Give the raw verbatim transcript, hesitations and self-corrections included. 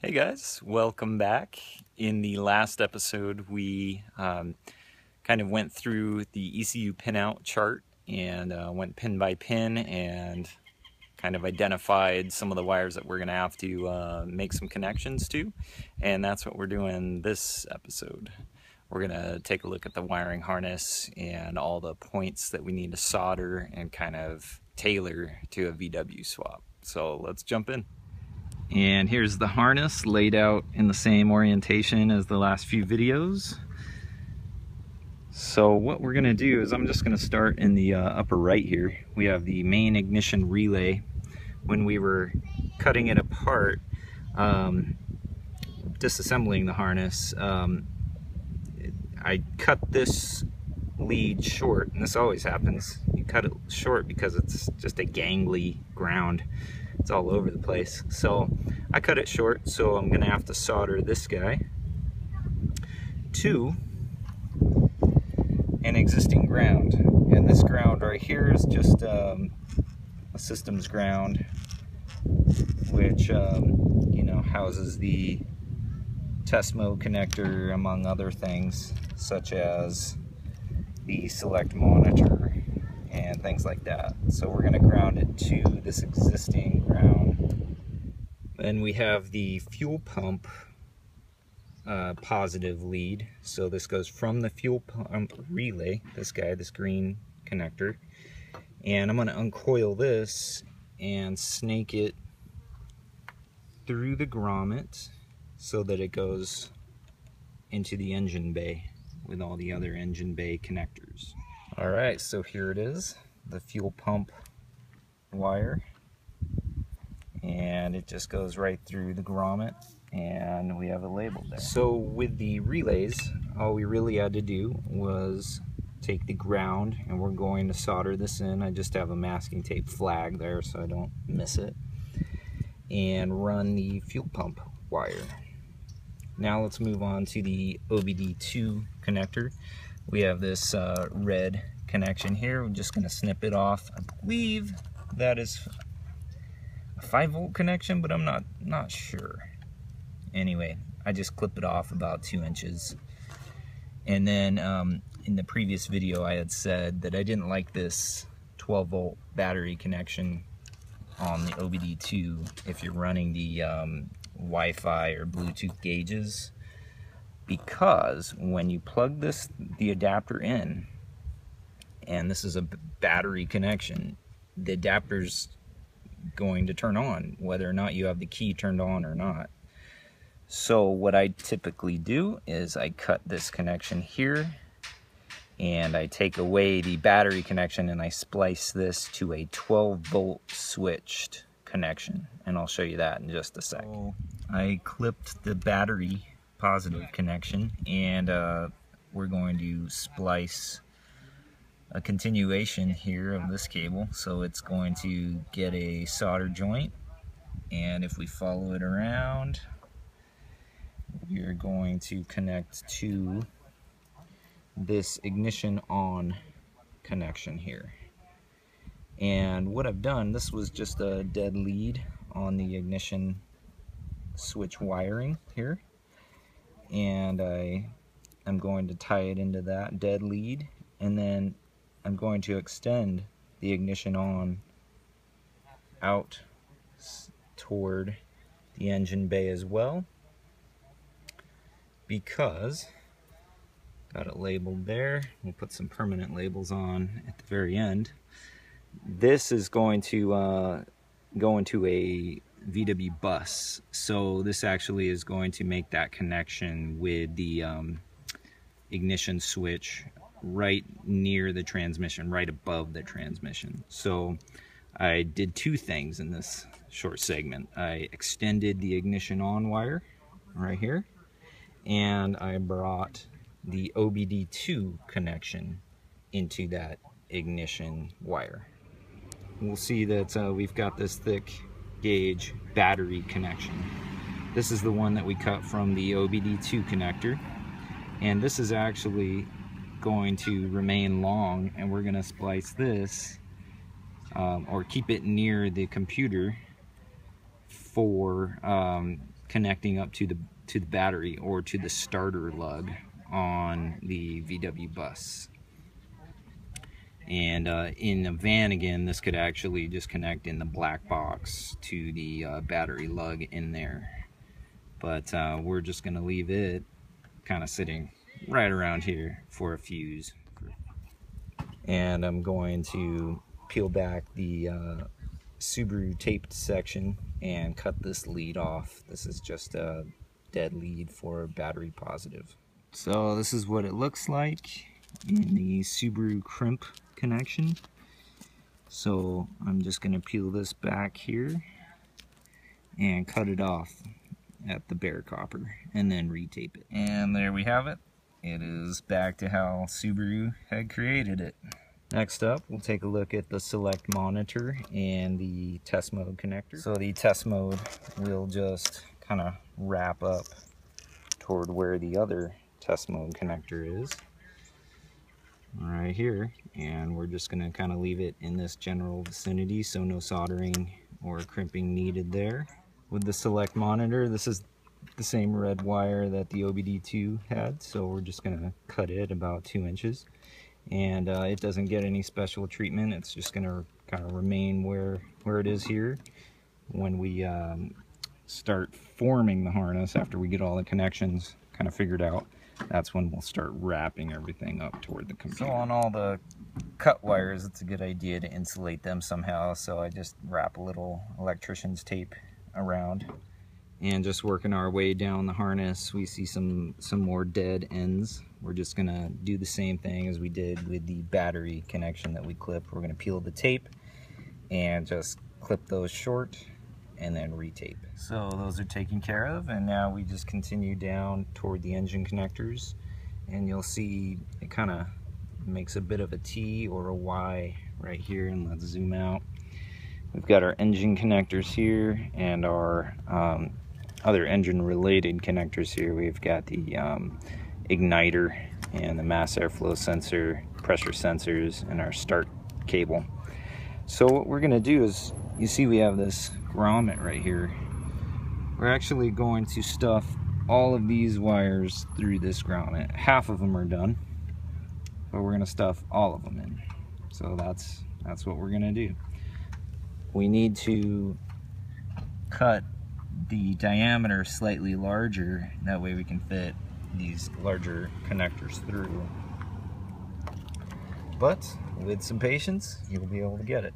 Hey guys, welcome back. In the last episode, we um, kind of went through the E C U pinout chart and uh, went pin by pin and kind of identified some of the wires that we're gonna have to uh, make some connections to. And that's what we're doing this episode. We're gonna take a look at the wiring harness and all the points that we need to solder and kind of tailor to a V W swap. So let's jump in. And here's the harness laid out in the same orientation as the last few videos. So what we're gonna do is I'm just gonna start in the uh, upper right here. We have the main ignition relay. When we were cutting it apart, um, disassembling the harness, um, I cut this lead short, and this always happens. You cut it short because it's just a gangly ground. It's all over the place. So I cut it short, so I'm gonna have to solder this guy to an existing ground. And this ground right here is just um, a systems ground, which um, you know, houses the test mode connector, among other things, such as the select monitor and things like that. So we're gonna ground it to this existing ground. Then we have the fuel pump uh, positive lead. So this goes from the fuel pump relay, this guy, this green connector. And I'm gonna uncoil this and snake it through the grommet so that it goes into the engine bay with all the other engine bay connectors. All right, so here it is, the fuel pump wire, and it just goes right through the grommet, and we have a label there. So with the relays, all we really had to do was take the ground, and we're going to solder this in. I just have a masking tape flag there so I don't miss it, and run the fuel pump wire. Now let's move on to the O B D two connector. We have this uh, red connection here. I'm just gonna snip it off. I believe that is a five volt connection, but I'm not, not sure. Anyway, I just clip it off about two inches. And then um, in the previous video, I had said that I didn't like this twelve volt battery connection on the O B D two if you're running the um, Wi-Fi or Bluetooth gauges, because when you plug this, the adapter in, and this is a battery connection, the adapter's going to turn on, whether or not you have the key turned on or not. So what I typically do is I cut this connection here, and I take away the battery connection, and I splice this to a twelve volt switched connection, and I'll show you that in just a sec. So I clipped the battery positive connection, and uh, we're going to splice a continuation here of this cable, so it's going to get a solder joint, and if we follow it around, we're going to connect to this ignition on connection here. And what I've done, this was just a dead lead on the ignition switch wiring here, and I am going to tie it into that dead lead, and then I'm going to extend the ignition on out toward the engine bay as well, because got it labeled there. We'll put some permanent labels on at the very end. This is going to uh, go into a V W bus, so this actually is going to make that connection with the um, ignition switch right near the transmission, right above the transmission. So I did two things in this short segment. I extended the ignition on wire right here, and I brought the O B D two connection into that ignition wire. We'll see that uh, we've got this thick gauge battery connection. This is the one that we cut from the O B D two connector, and this is actually going to remain long, and we're going to splice this um, or keep it near the computer for um, connecting up to the to the battery or to the starter lug on the V W Bus. And uh, in the van, again, this could actually just connect in the black box to the uh, battery lug in there. But uh, we're just going to leave it kind of sitting right around here for a fuse. And I'm going to peel back the uh, Subaru taped section and cut this lead off. This is just a dead lead for battery positive. So this is what it looks like in the Subaru crimp connection. So I'm just going to peel this back here and cut it off at the bare copper and then retape it. And there we have it. It is back to how Subaru had created it. Next up, we'll take a look at the select monitor and the test mode connector. So the test mode will just kind of wrap up toward where the other test mode connector is. Right here, and we're just going to kind of leave it in this general vicinity, so no soldering or crimping needed there. With the select monitor, this is the same red wire that the O B D two had, so we're just going to cut it about two inches. And uh, it doesn't get any special treatment. It's just going to kind of remain where, where it is here. When we um, start forming the harness, after we get all the connections kind of figured out, that's when we'll start wrapping everything up toward the computer. So on all the cut wires, it's a good idea to insulate them somehow, so I just wrap a little electrician's tape around. And just working our way down the harness, we see some, some more dead ends. We're just going to do the same thing as we did with the battery connection that we clipped. We're going to peel the tape and just clip those short and then retape. So those are taken care of, and now we just continue down toward the engine connectors, and you'll see it kind of makes a bit of a T or a Y right here. And let's zoom out. We've got our engine connectors here and our um, other engine related connectors here. We've got the um, igniter and the mass airflow sensor, pressure sensors, and our start cable. So what we're going to do is, you see we have this grommet right here. We're actually going to stuff all of these wires through this grommet. Half of them are done, but we're going to stuff all of them in. So that's that's what we're going to do. We need to cut the diameter slightly larger, that way we can fit these larger connectors through. But with some patience, you'll be able to get it.